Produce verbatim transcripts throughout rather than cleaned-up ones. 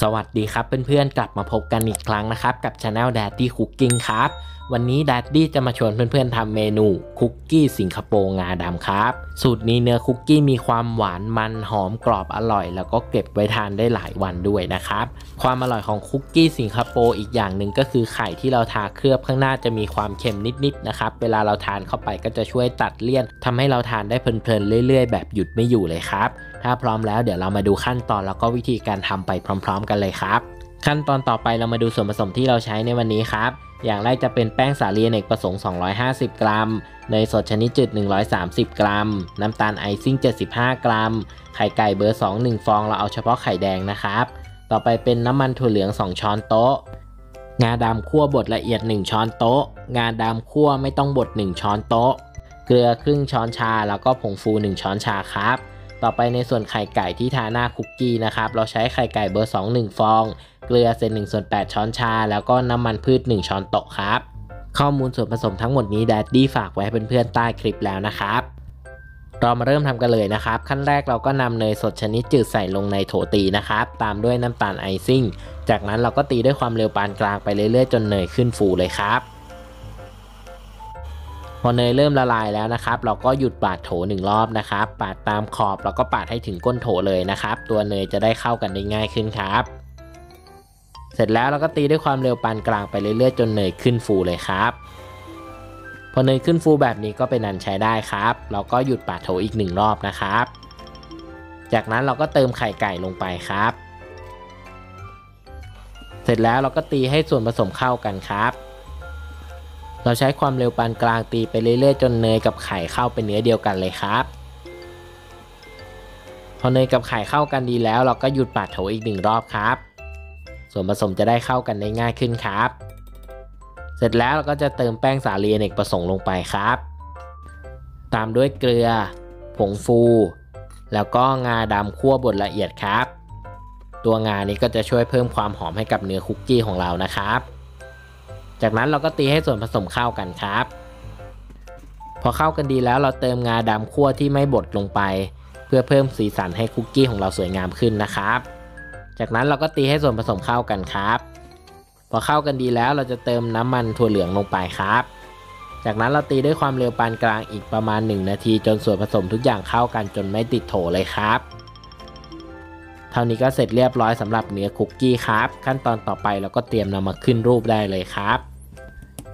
สวัสดีครับเพื่อนๆกลับมาพบกันอีกครั้งนะครับกับ Channel Daddy Cooking ครับวันนี้ Daddy จะมาชวนเพื่อนๆทำเมนูคุกกี้สิงคโปร์งาดำครับสูตรนี้เนื้อคุกกี้มีความหวานมันหอมกรอบอร่อยแล้วก็เก็บไว้ทานได้หลายวันด้วยนะครับความอร่อยของคุกกี้สิงคโปร์อีกอย่างหนึ่งก็คือไข่ที่เราทาเคลือบข้างหน้าจะมีความเค็มนิดๆนะครับเวลาเราทานเข้าไปก็จะช่วยตัดเลี่ยนทำให้เราทานได้เพลินๆเรื่อยๆแบบหยุดไม่อยู่เลยครับถ้าพร้อมแล้วเดี๋ยวเรามาดูขั้นตอนแล้วก็วิธีการทำไปพร้อมๆกันเลยครับขั้นตอนต่อไปเรามาดูส่วนผสมที่เราใช้ในวันนี้ครับอย่างแรกจะเป็นแป้งสาลีอเนกประสงค์สองร้อยห้าสิบกรัมเนยสดชนิดจืดหนึ่งร้อยสามสิบกรัมน้ำตาลไอซิ่งเจ็ดสิบห้ากรัมไข่ไก่เบอร์สอง หนึ่งฟองเราเอาเฉพาะไข่แดงนะครับต่อไปเป็นน้ำมันถั่วเหลืองสองช้อนโต๊ะงาดำคั่วบดละเอียดหนึ่งช้อนโต๊ะงาดำคั่วไม่ต้องบดหนึ่งช้อนโต๊ะเกลือครึ่งช้อนชาแล้วก็ผงฟูหนึ่งช้อนชาครับต่อไปในส่วนไข่ไก่ที่ทาหน้าคุกกี้นะครับเราใช้ไข่ไก่เบอร์สอง หนึ่งฟองเกลือเศษหนึ่งส่วนแปดช้อนชาแล้วก็น้ำมันพืชหนึ่งช้อนโต๊ะครับข้อมูลส่วนผสมทั้งหมดนี้ Daddy ฝากไว้ให้เพื่อนๆใต้คลิปแล้วนะครับเรามาเริ่มทำกันเลยนะครับขั้นแรกเราก็นำเนยสดชนิดจืดใส่ลงในโถตีนะครับตามด้วยน้ำตาลไอซิ่งจากนั้นเราก็ตีด้วยความเร็วปานกลางไปเรื่อยๆจนเนยขึ้นฟูเลยครับพอเนยเริ่มละลายแล้วนะครับเราก็หยุดปาดโถหนึ่งรอบนะครับปาดตามขอบแล้วก็ปาดให้ถึงก้นโถเลยนะครับตัวเนยจะได้เข้ากันได้ง่ายขึ้นครับเสร็จแล้วเราก็ตีด้วยความเร็วปานกลางไปเรื่อยๆจนเนยขึ้นฟูเลยครับพอเนยขึ้นฟูแบบนี้ก็เป็นอันใช้ได้ครับเราก็หยุดปาดโถอีกหนึ่งรอบนะครับจากนั้นเราก็เติมไข่ไก่ลงไปครับเสร็จแล้วเราก็ตีให้ส่วนผสมเข้ากันครับเราใช้ความเร็วปานกลางตีไปเรื่อยๆจนเนยกับไข่เข้าเป็นเนื้อเดียวกันเลยครับพอเนยกับไข่เข้ากันดีแล้วเราก็หยุดปาดโถอีกหนึ่งรอบครับส่วนผสมจะได้เข้ากันได้ง่ายขึ้นครับเสร็จแล้วเราก็จะเติมแป้งสาลีอเนกประสงค์ลงไปครับตามด้วยเกลือผงฟูแล้วก็งาดำคั่วบดละเอียดครับตัวงานี้ก็จะช่วยเพิ่มความหอมให้กับเนื้อคุกกี้ของเรานะครับจากนั้นเราก็ตีให้ส่วนผสมเข้ากันครับพอเข้ากันดีแล้วเราเติมงาดำคั่วที่ไม่บดลงไปเพื่อเพิ่มสีสันให้คุกกี้ของเราสวยงามขึ้นนะครับจากนั้นเราก็ตีให้ส่วนผสมเข้ากันครับพอเข้ากันดีแล้วเราจะเติมน้ำมันถั่วเหลืองลงไปครับจากนั้นเราตีด้วยความเร็วปานกลางอีกประมาณหนึ่งนาทีจนส่วนผสมทุกอย่างเข้ากันจนไม่ติดโถเลยครับเท่านี้ก็เสร็จเรียบร้อยสำหรับเนื้อคุกกี้ครับขั้นตอนต่อไปเราก็เตรียมนำมาขึ้นรูปได้เลยครับ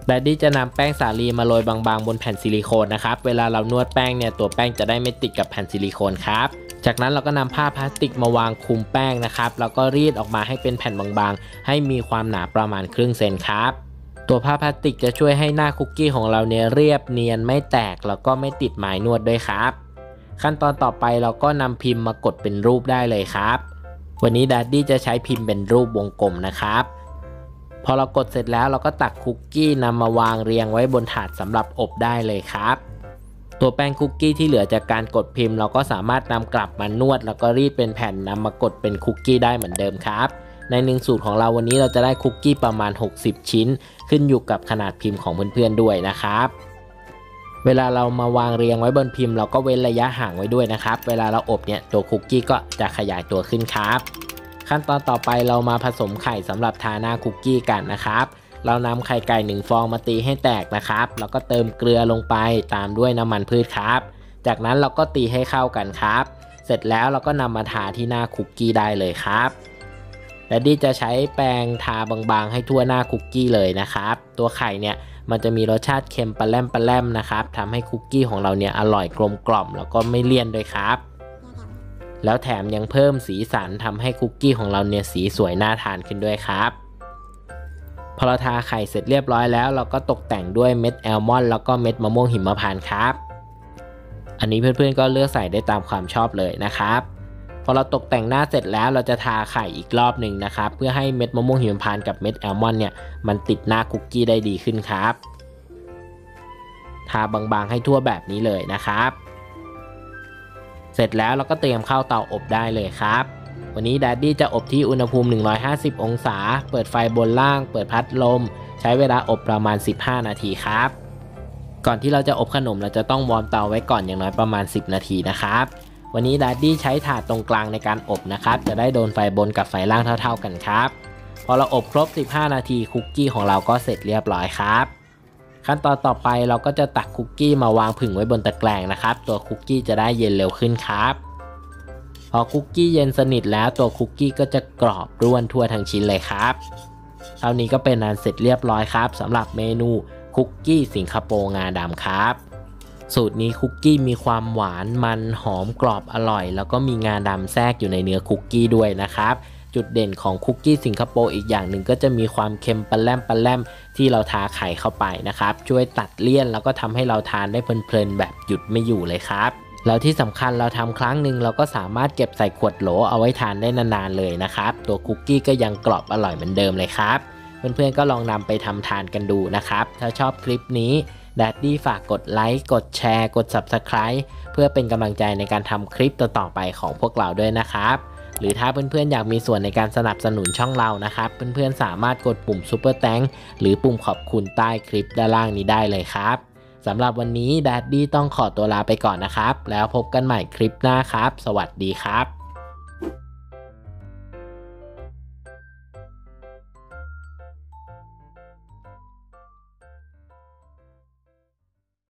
Daddy จะนำแป้งสาลีมาโรยบางๆบนแผ่นซิลิโคนนะครับเวลาเรานวดแป้งเนี่ยตัวแป้งจะได้ไม่ติดกับแผ่นซิลิโคนครับจากนั้นเราก็นำผ้าพลาสติกมาวางคลุมแป้งนะครับแล้วก็รีดออกมาให้เป็นแผ่นบางๆให้มีความหนาประมาณครึ่งเซนครับตัวผ้าพลาสติกจะช่วยให้หน้าคุกกี้ของเราเนี่ยเรียบเนียนไม่แตกแล้วก็ไม่ติดไม้นวดด้วยครับขั้นตอนต่อไปเราก็นำพิมพ์มากดเป็นรูปได้เลยครับวันนี้ Daddy จะใช้พิมพ์เป็นรูปวงกลมนะครับพอเรากดเสร็จแล้วเราก็ตักคุกกี้นำมาวางเรียงไว้บนถาดสำหรับอบได้เลยครับตัวแป้งคุกกี้ที่เหลือจากการกดพิมพ์เราก็สามารถนำกลับมานวดแล้วก็รีดเป็นแผ่นนำมากดเป็นคุกกี้ได้เหมือนเดิมครับในหนึ่งสูตรของเราวันนี้เราจะได้คุกกี้ประมาณหกสิบชิ้นขึ้นอยู่กับขนาดพิมพ์ของเพื่อนๆด้วยนะครับเวลาเรามาวางเรียงไว้บนพิมพ์เราก็เว้นระยะห่างไว้ด้วยนะครับเวลาเราอบเนี่ยตัวคุกกี้ก็จะขยายตัวขึ้นครับขั้นตอนต่อไปเรามาผสมไข่สำหรับทาหน้าคุกกี้กันนะครับเรานำไข่ไก่หนึ่งฟองมาตีให้แตกนะครับแล้วก็เติมเกลือลงไปตามด้วยน้ำมันพืชครับจากนั้นเราก็ตีให้เข้ากันครับเสร็จแล้วเราก็นำมาทาที่หน้าคุกกี้ได้เลยครับและดิจะใช้แป้งทาบางๆให้ทั่วหน้าคุกกี้เลยนะครับตัวไข่เนี่ยมันจะมีรสชาติเค็มปลาแรมปลาแรมนะครับทำให้คุกกี้ของเราเนี่ยอร่อยกลมกล่อมแล้วก็ไม่เลี่ยนด้วยครับแล้วแถมยังเพิ่มสีสันทำให้คุกกี้ของเราเนี่ยสีสวยน่าทานขึ้นด้วยครับพอเราทาไข่เสร็จเรียบร้อยแล้วเราก็ตกแต่งด้วยเม็ดแอลมอนด์แล้วก็เม็ดมะม่วงหิมพานต์ครับอันนี้เพื่อนๆก็เลือกใส่ได้ตามความชอบเลยนะครับพอเราตกแต่งหน้าเสร็จแล้วเราจะทาไข่อีกรอบหนึ่งนะครับเพื่อให้เม็ดมะม่วงหิมพานต์กับเม็ดแอลมอนด์เนี่ยมันติดหน้าคุกกี้ได้ดีขึ้นครับทาบางๆให้ทั่วแบบนี้เลยนะครับเสร็จแล้วเราก็เตรียมเข้าเตาอบได้เลยครับวันนี้ Daddy จะอบที่อุณหภูมิหนึ่งร้อยห้าสิบองศาเปิดไฟบนล่างเปิดพัดลมใช้เวลาอบประมาณสิบห้านาทีครับก่อนที่เราจะอบขนมเราจะต้องวอร์มเตาไว้ก่อนอย่างน้อยประมาณสิบนาทีนะครับ วันนี้ดัดดี้ใช้ถาดตรงกลางในการอบนะครับจะได้โดนไฟบนกับไฟล่างเท่าๆกันครับพอเราอบครบสิบห้านาทีคุกกี้ของเราก็เสร็จเรียบร้อยครับขั้นตอนต่อไปเราก็จะตักคุกกี้มาวางผึ่งไว้บนตะแกรงนะครับตัวคุกกี้จะได้เย็นเร็วขึ้นครับพอคุกกี้เย็นสนิทแล้วตัวคุกกี้ก็จะกรอบร่วนทั่วทั้งชิ้นเลยครับเท่านี้ก็เป็นอันเสร็จเรียบร้อยครับสำหรับเมนูคุกกี้สิงคโปร์งาดำครับสูตรนี้คุกกี้มีความหวานมันหอมกรอบอร่อยแล้วก็มีงาดำแทรกอยู่ในเนื้อคุกกี้ด้วยนะครับจุดเด่นของคุกกี้สิงคโปร์อีกอย่างหนึ่งก็จะมีความเค็มปะแลมปะแลมที่เราทาไข่เข้าไปนะครับช่วยตัดเลี่ยนแล้วก็ทำให้เราทานได้เพลินๆแบบหยุดไม่อยู่เลยครับแล้วที่สำคัญเราทำครั้งหนึ่งเราก็สามารถเก็บใส่ขวดโหลเอาไว้ทานได้นานๆเลยนะครับตัวคุกกี้ก็ยังกรอบอร่อยเหมือนเดิมเลยครับเพื่อนๆก็ลองนำไปทำทานกันดูนะครับถ้าชอบคลิปนี้Daddy ฝากกดไลค์กดแชร์กด Subscribe เพื่อเป็นกำลังใจในการทำคลิปต่อๆไปของพวกเราด้วยนะครับหรือถ้าเพื่อนๆอยากมีส่วนในการสนับสนุนช่องเรานะครับเพื่อนๆสามารถกดปุ่ม Super Thanks หรือปุ่มขอบคุณใต้คลิปด้านล่างนี้ได้เลยครับสำหรับวันนี้ Daddy ต้องขอตัวลาไปก่อนนะครับแล้วพบกันใหม่คลิปหน้าครับสวัสดีครับ